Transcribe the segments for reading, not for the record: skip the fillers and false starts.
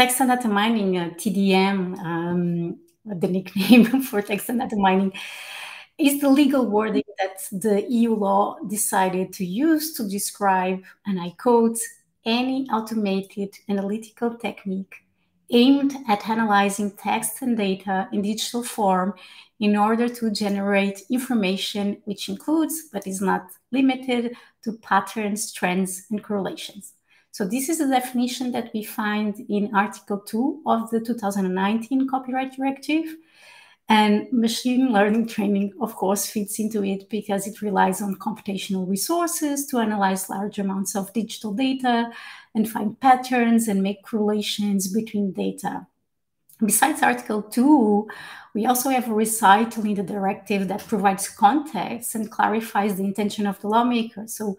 text and data mining, TDM, the nickname for text and data mining, is the legal wording that the EU law decided to use to describe, and I quote, any automated analytical technique aimed at analyzing text and data in digital form in order to generate information which includes, but is not limited to, patterns, trends, and correlations. So this is the definition that we find in Article 2 of the 2019 Copyright Directive. And machine learning training, of course, fits into it because it relies on computational resources to analyze large amounts of digital data and find patterns and make correlations between data. Besides Article 2, we also have a recital in the directive that provides context and clarifies the intention of the lawmaker. So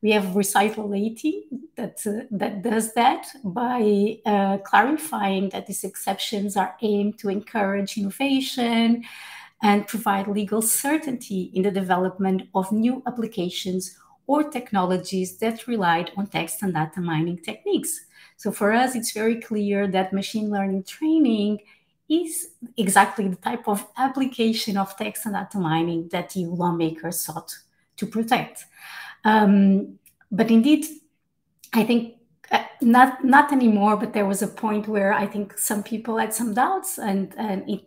we have recital 18 that does that by clarifying that these exceptions are aimed to encourage innovation and provide legal certainty in the development of new applications or technologies that relied on text and data mining techniques. So for us, it's very clear that machine learning training is exactly the type of application of text and data mining that EU lawmakers sought to protect. But indeed, I think not anymore, but there was a point where I think some people had some doubts, and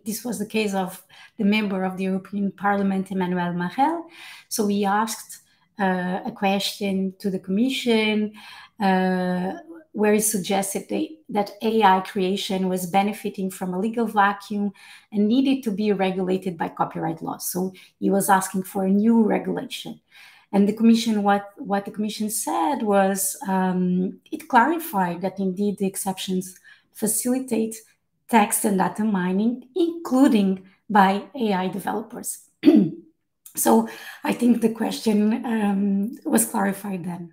this was the case of the member of the European Parliament, Emmanuel Maurel. So we asked a question to the Commission where it suggested that AI creation was benefiting from a legal vacuum and needed to be regulated by copyright law. So he was asking for a new regulation. And the Commission, what the Commission said was, it clarified that indeed the exceptions facilitate text and data mining, including by AI developers. So I think the question was clarified then.